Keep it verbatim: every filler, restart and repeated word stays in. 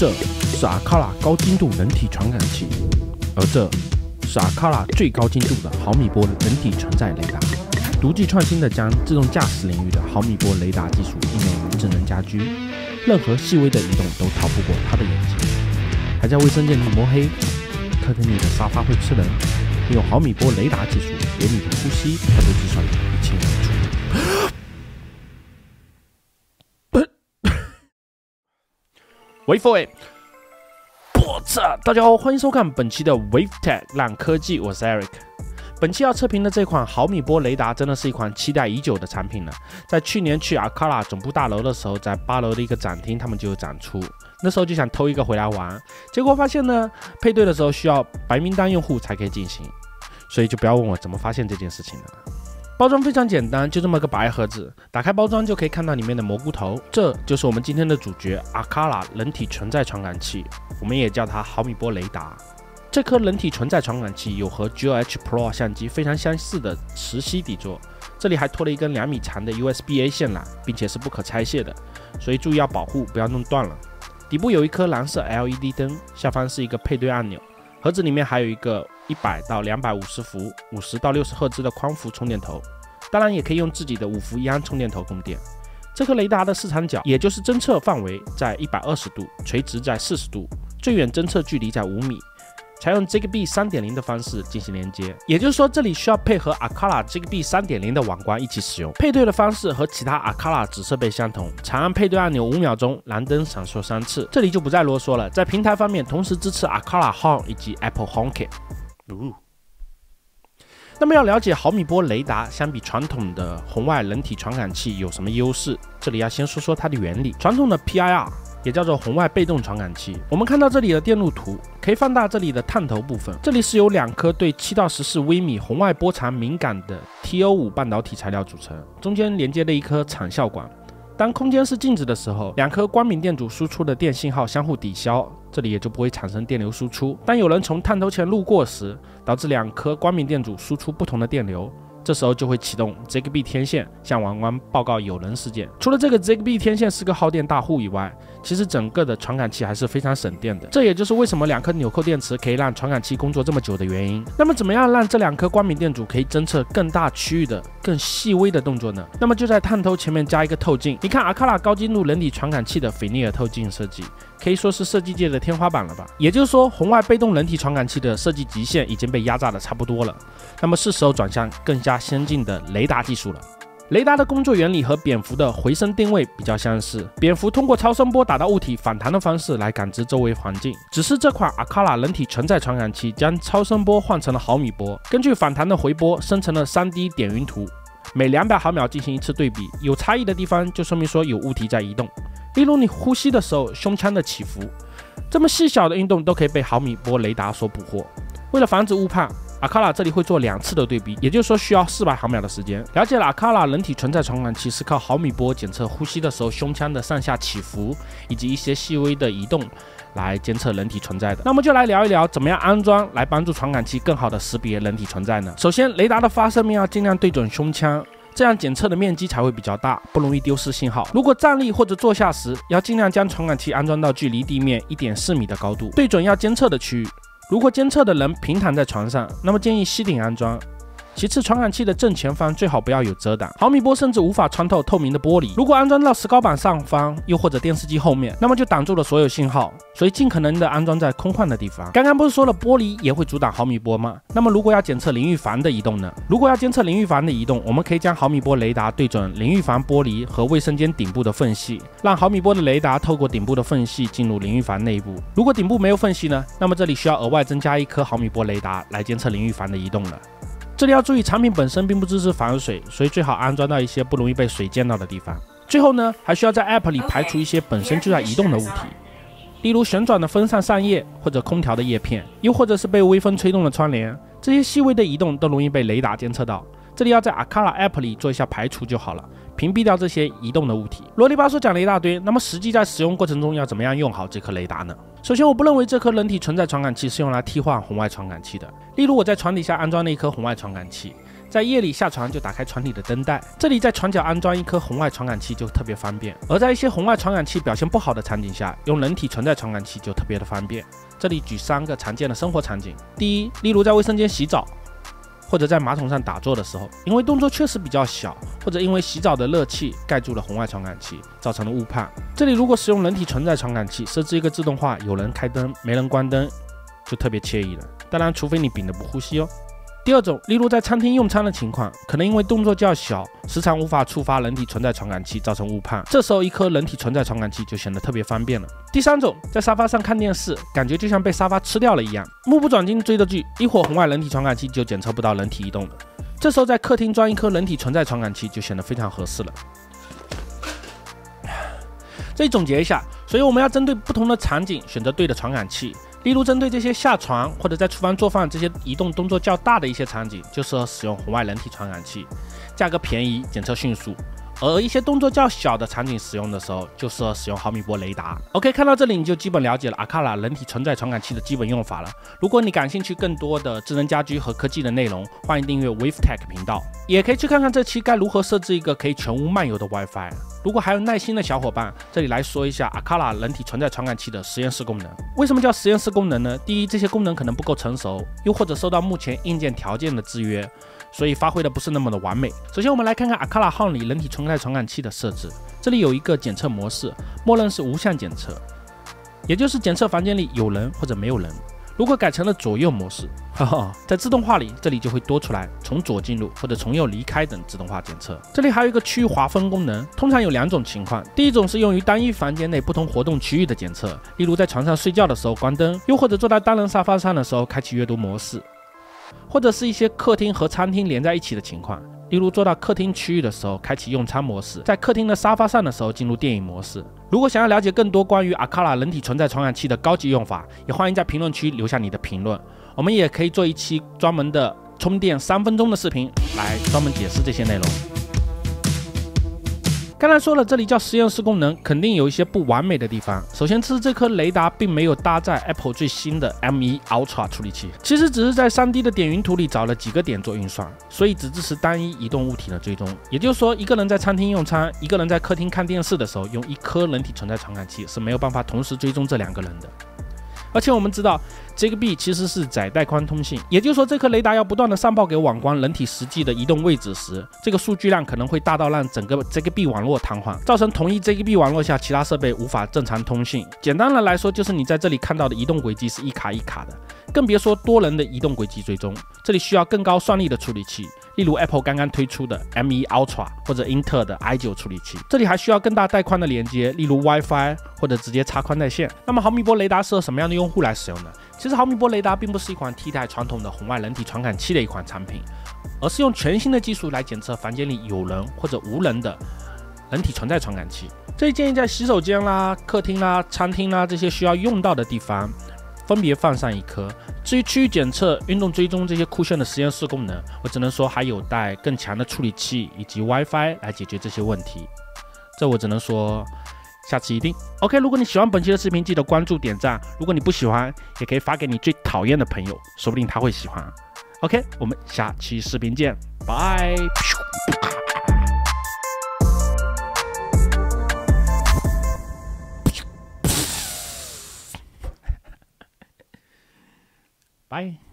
这是 Aqara 高精度人体传感器，而这是 Aqara 最高精度的毫米波人体承载雷达，独具创新的将自动驾驶领域的毫米波雷达技术应用于智能家居，任何细微的移动都逃不过它的眼睛。还在卫生间里摸黑，客厅里的沙发会吃人，利用毫米波雷达技术，连你的呼吸它都计算得一清二楚。 Wave Tech， 我操！大家好，欢迎收看本期的 Wave Tech 烂科技，我是 Eric。本期要测评的这款毫米波雷达，真的是一款期待已久的产品了。在去年去 Aqara 总部大楼的时候，在八楼的一个展厅，他们就有展出。那时候就想偷一个回来玩，结果发现呢，配对的时候需要白名单用户才可以进行，所以就不要问我怎么发现这件事情了。 包装非常简单，就这么个白盒子。打开包装就可以看到里面的蘑菇头，这就是我们今天的主角 Aqara 人体存在传感器，我们也叫它毫米波雷达。这颗人体存在传感器有和 G H Pro 相机非常相似的磁吸底座，这里还拖了一根两米长的 U S B A 线缆，并且是不可拆卸的，所以注意要保护，不要弄断了。底部有一颗蓝色 L E D 灯，下方是一个配对按钮。 盒子里面还有一个一百到两百五十伏、五十到六十赫兹的宽幅充电头，当然也可以用自己的五伏一安充电头供电。这颗雷达的视场角，也就是侦测范围在一百二十度，垂直在四十度，最远侦测距离在五米。采用 Zigbee 三点零 的方式进行连接，也就是说这里需要配合 Aqara Zigbee 三点零 的网关一起使用。配对的方式和其他 Aqara 子设备相同，长按配对按钮五秒钟，蓝灯闪烁三次。这里就不再啰嗦了。在平台方面，同时支持 Akara Home 以及 Apple HomeKit。哦、那么要了解毫米波雷达相比传统的红外人体传感器有什么优势，这里要先说说它的原理。传统的 P I R。 也叫做红外被动传感器。我们看到这里的电路图，可以放大这里的探头部分。这里是由两颗对七到十四微米红外波长敏感的 T O 五 半导体材料组成，中间连接了一颗场效管。当空间是静止的时候，两颗光敏电阻输出的电信号相互抵消，这里也就不会产生电流输出。当有人从探头前路过时，导致两颗光敏电阻输出不同的电流。 这时候就会启动 Zigbee 天线，向网关报告有人事件。除了这个 Zigbee 天线是个耗电大户以外，其实整个的传感器还是非常省电的。这也就是为什么两颗纽扣电池可以让传感器工作这么久的原因。那么，怎么样让这两颗光敏电阻可以侦测更大区域的、更细微的动作呢？那么就在探头前面加一个透镜。你看 Aqara 高精度人体传感器的菲涅尔透镜设计，可以说是设计界的天花板了吧？也就是说，红外被动人体传感器的设计极限已经被压榨的差不多了。那么是时候转向更加 加先进的雷达技术了。雷达的工作原理和蝙蝠的回声定位比较相似，蝙蝠通过超声波打到物体反弹的方式来感知周围环境。只是这款 Aqara 人体存在传感器将超声波换成了毫米波，根据反弹的回波生成了 三D 点云图，每两百毫秒进行一次对比，有差异的地方就说明说有物体在移动。例如你呼吸的时候，胸腔的起伏，这么细小的运动都可以被毫米波雷达所捕获。为了防止误判， Aqara 这里会做两次的对比，也就是说需要四百毫秒的时间。了解了 Aqara 人体存在传感器是靠毫米波检测呼吸的时候胸腔的上下起伏以及一些细微的移动来监测人体存在的。那么就来聊一聊怎么样安装来帮助传感器更好的识别人体存在呢？首先，雷达的发射面要尽量对准胸腔，这样检测的面积才会比较大，不容易丢失信号。如果站立或者坐下时，要尽量将传感器安装到距离地面 一点四米的高度，对准要监测的区域。 如果监测的人平躺在床上，那么建议吸顶安装。其次，传感器的正前方最好不要有遮挡，毫米波甚至无法穿透透明的玻璃。如果安装到石膏板上方，又或者电视机后面，那么就挡住了所有信号，所以尽可能的安装在空旷的地方。刚刚不是说了玻璃也会阻挡毫米波吗？那么如果要检测淋浴房的移动呢？如果要监测淋浴房的移动，我们可以将毫米波雷达对准淋浴房玻璃和卫生间顶部的缝隙，让毫米波的雷达透过顶部的缝隙进入淋浴房内部。如果顶部没有缝隙呢？那么这里需要额外增加一颗毫米波雷达来监测淋浴房的移动了。 这里要注意，产品本身并不支持防水，所以最好安装到一些不容易被水溅到的地方。最后呢，还需要在 App 里排除一些本身就在移动的物体，例如旋转的风扇扇叶，或者空调的叶片，又或者是被微风吹动的窗帘。这些细微的移动都容易被雷达监测到，这里要在 Aqara App 里做一下排除就好了，屏蔽掉这些移动的物体。啰里吧嗦讲了一大堆，那么实际在使用过程中要怎么样用好这颗雷达呢？ 首先，我不认为这颗人体存在传感器是用来替换红外传感器的。例如，我在床底下安装了一颗红外传感器，在夜里下床就打开床底的灯带。这里在床角安装一颗红外传感器就特别方便，而在一些红外传感器表现不好的场景下，用人体存在传感器就特别的方便。这里举三个常见的生活场景：第一，例如在卫生间洗澡，或者在马桶上打坐的时候，因为动作确实比较小，或者因为洗澡的热气盖住了红外传感器，造成了误判。这里如果使用人体存在传感器，设置一个自动化，有人开灯，没人关灯，就特别惬意了。当然，除非你屏得不呼吸哦。第二种，例如在餐厅用餐的情况，可能因为动作较小，时常无法触发人体存在传感器，造成误判。这时候一颗人体存在传感器就显得特别方便了。第三种，在沙发上看电视，感觉就像被沙发吃掉了一样，目不转睛追着剧，一会儿红外人体传感器就检测不到人体移动了。这时候在客厅装一颗人体存在传感器就显得非常合适了。这里总结一下，所以我们要针对不同的场景选择对的传感器。例如，针对这些下床或者在厨房做饭这些移动动作较大的一些场景，就适合使用红外人体传感器，价格便宜，检测迅速；而一些动作较小的场景使用的时候，就适合使用毫米波雷达。OK， 看到这里你就基本了解了 Aqara 人体存在传感器的基本用法了。如果你感兴趣更多的智能家居和科技的内容，欢迎订阅 Wave Tech 频道，也可以去看看这期该如何设置一个可以全屋漫游的 WiFi。如果还有耐心的小伙伴，这里来说一下 Aqara 人体存在传感器的实验室功能。为什么叫实验室功能呢？第一，这些功能可能不够成熟，又或者受到目前硬件条件的制约，所以发挥的不是那么的完美。首先，我们来看看 Akara Home 里人体存在传感器的设置。这里有一个检测模式，默认是无项检测，也就是检测房间里有人或者没有人。如果改成了左右模式，呵呵，在自动化里，这里就会多出来从左进入或者从右离开等自动化检测。这里还有一个区域划分功能，通常有两种情况：第一种是用于单一房间内不同活动区域的检测，例如在床上睡觉的时候关灯，又或者坐在单人沙发上的时候开启阅读模式。或者是一些客厅和餐厅连在一起的情况，例如做到客厅区域的时候开启用餐模式，在客厅的沙发上的时候进入电影模式。如果想要了解更多关于 Aqara 人体存在传感器的高级用法，也欢迎在评论区留下你的评论。我们也可以做一期专门的充电三分钟的视频，来专门解释这些内容。刚才说了，这里叫实验室功能，肯定有一些不完美的地方。首先是这颗雷达并没有搭载 Apple 最新的 M one Ultra 处理器，其实只是在 三D 的点云图里找了几个点做运算，所以只支持单一移动物体的追踪。也就是说，一个人在餐厅用餐，一个人在客厅看电视的时候，用一颗人体存在传感器是没有办法同时追踪这两个人的。而且我们知道 Zigbee 其实是窄带宽通信，也就是说这颗雷达要不断的上报给网关人体实际的移动位置时，这个数据量可能会大到让整个 Zigbee 网络瘫痪，造成同一 Zigbee 网络下其他设备无法正常通信。简单的来说，就是你在这里看到的移动轨迹是一卡一卡的，更别说多人的移动轨迹追踪，这里需要更高算力的处理器，例如 Apple 刚刚推出的 M one Ultra 或者英特尔的 i nine 处理器。这里还需要更大带宽的连接，例如 WiFi 或者直接插宽带线。那么毫米波雷达适合什么样的用户来使用呢？其实毫米波雷达并不是一款替代传统的红外人体传感器的一款产品，而是用全新的技术来检测房间里有人或者无人的人体存在传感器。这里建议在洗手间啦、客厅啦、餐厅啦这些需要用到的地方分别放上一颗。至于区域检测、运动追踪这些酷炫的实验室功能，我只能说还有待更强的处理器以及 WiFi 来解决这些问题。这我只能说，下次一定。OK， 如果你喜欢本期的视频，记得关注、点赞。如果你不喜欢，也可以发给你最讨厌的朋友，说不定他会喜欢。OK， 我们下期视频见，拜。Bye.